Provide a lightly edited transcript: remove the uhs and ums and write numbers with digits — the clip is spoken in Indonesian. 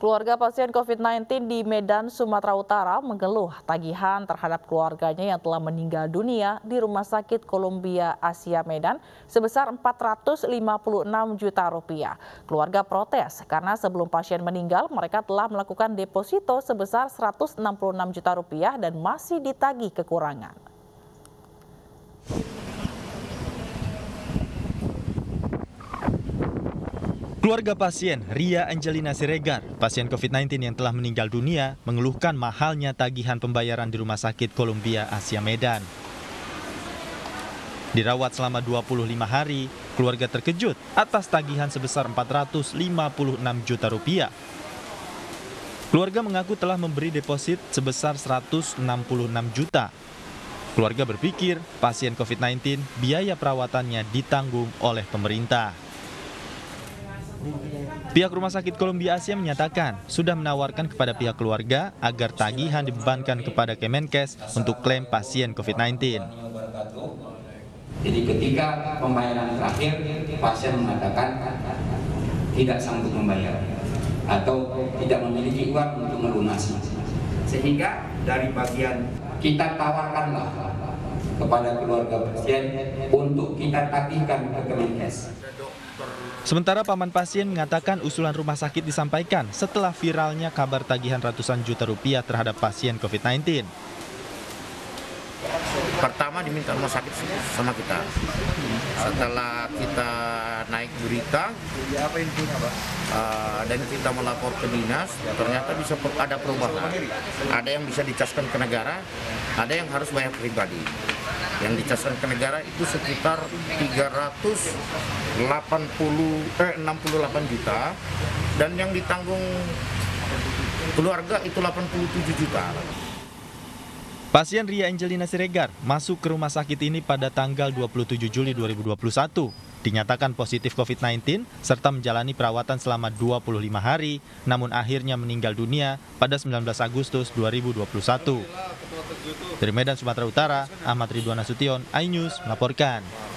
Keluarga pasien COVID-19 di Medan, Sumatera Utara mengeluh tagihan terhadap keluarganya yang telah meninggal dunia di Rumah Sakit Columbia Asia Medan sebesar Rp456 juta. Keluarga protes karena sebelum pasien meninggal mereka telah melakukan deposito sebesar Rp166 juta dan masih ditagih kekurangan. Keluarga pasien Ria Angelina Siregar, pasien COVID-19 yang telah meninggal dunia, mengeluhkan mahalnya tagihan pembayaran di Rumah Sakit Columbia Asia Medan. Dirawat selama 25 hari, keluarga terkejut atas tagihan sebesar Rp456 juta. Keluarga mengaku telah memberi deposit sebesar Rp166 juta. Keluarga berpikir pasien COVID-19 biaya perawatannya ditanggung oleh pemerintah. Pihak Rumah Sakit Columbia Asia menyatakan sudah menawarkan kepada pihak keluarga agar tagihan dibebankan kepada Kemenkes untuk klaim pasien COVID-19. Jadi ketika pembayaran terakhir, pasien mengatakan tidak sanggup membayar atau tidak memiliki uang untuk melunasi. Sehingga dari bagian kita tawarkanlah kepada keluarga pasien untuk kita tagihkan ke Kemenkes. Sementara paman pasien mengatakan usulan rumah sakit disampaikan setelah viralnya kabar tagihan ratusan juta rupiah terhadap pasien COVID-19. Pertama diminta rumah sakit sama kita. Setelah kita naik berita dan kita melapor ke dinas, ternyata bisa ada perubahan. Ada yang bisa dicaskan ke negara, ada yang harus bayar pribadi. Yang dicaskan ke negara itu sekitar 368 juta, dan yang ditanggung keluarga itu 87 juta. Pasien Ria Angelina Siregar masuk ke rumah sakit ini pada tanggal 27 Juli 2021. Dinyatakan positif COVID-19 serta menjalani perawatan selama 25 hari, namun akhirnya meninggal dunia pada 19 Agustus 2021. Dari Medan, Sumatera Utara, Ahmad Ridwan Asution, iNews melaporkan.